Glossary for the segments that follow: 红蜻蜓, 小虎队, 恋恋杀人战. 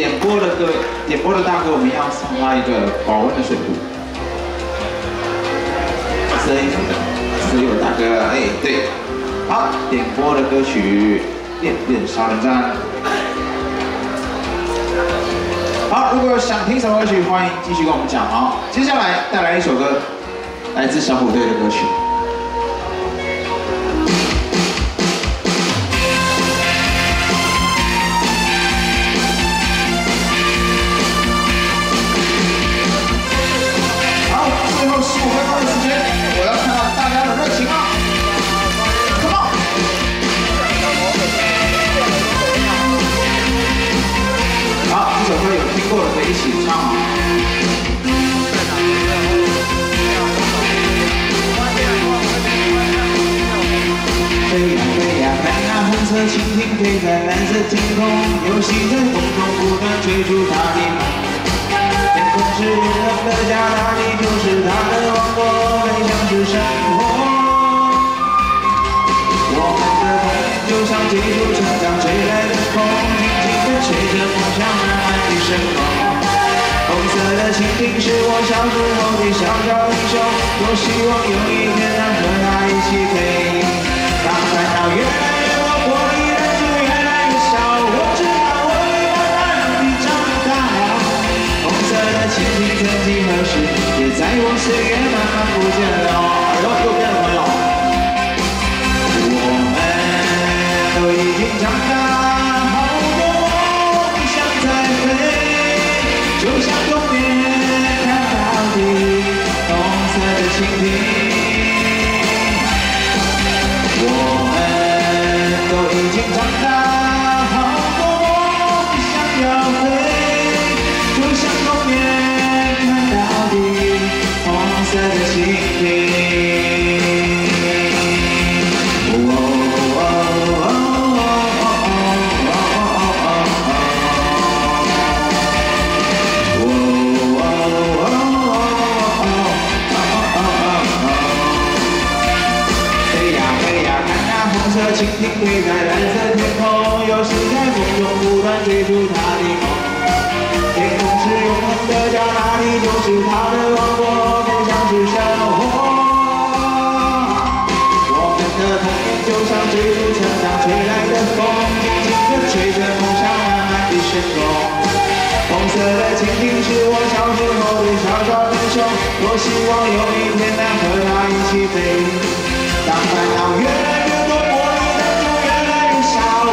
点播的大哥，我们要送他一个保温的水壶。所以我大哥，哎，对，好，点播的歌曲《恋恋杀人战》。好，如果想听什么歌曲，欢迎继续跟我们讲啊。接下来带来一首歌，来自小虎队的歌曲。 过了，可以一起唱啊！飞呀飞呀，看那红色蜻蜓飞在蓝色天空，游戏在风中不断追逐它的梦。天空是人的家，大地就是它的王国，理想是生活。我们的童年就像追逐成长吹来的风，轻轻地吹着梦想。 红色的蜻蜓是我小时候的小小英雄，我希望有一天能和它一起飞。当烦恼越来越往我的人就越来越少，我知道我会慢慢地长大。红色的蜻蜓曾几何时也在我岁月慢慢不见了，耳朵又变了朋友。我们都已经长大。 蜻蜓，我们都已经长大，好多梦想要飞，就像童年看到的红色的蜻蜓。蜻蜓飞在蓝色天空，有时在风中不断追逐它的梦。天空是永恒的家，大地就是它的王国，梦想是生活。我们的童年就像追逐成长吹来的风，轻轻地吹着梦想慢慢地升空。红色的蜻蜓是我小时候的小小英雄，我希望有一天能和它一起飞。当烦恼越来越 小虎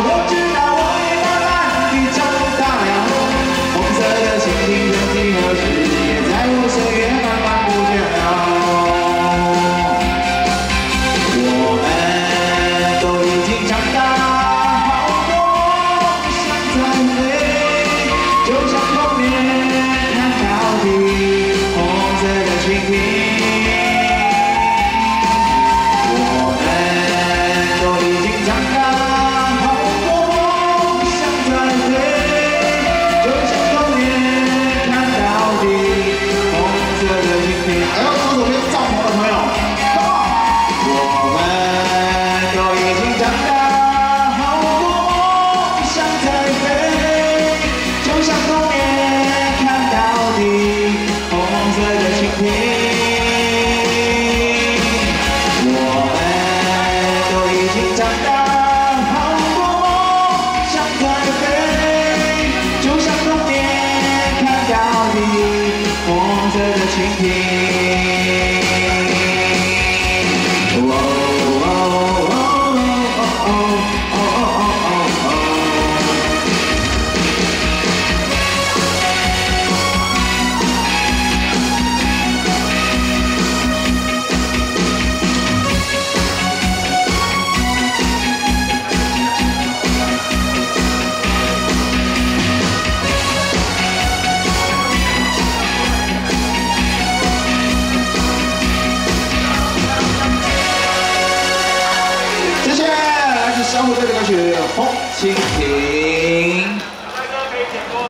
队的歌曲《红蜻蜓》。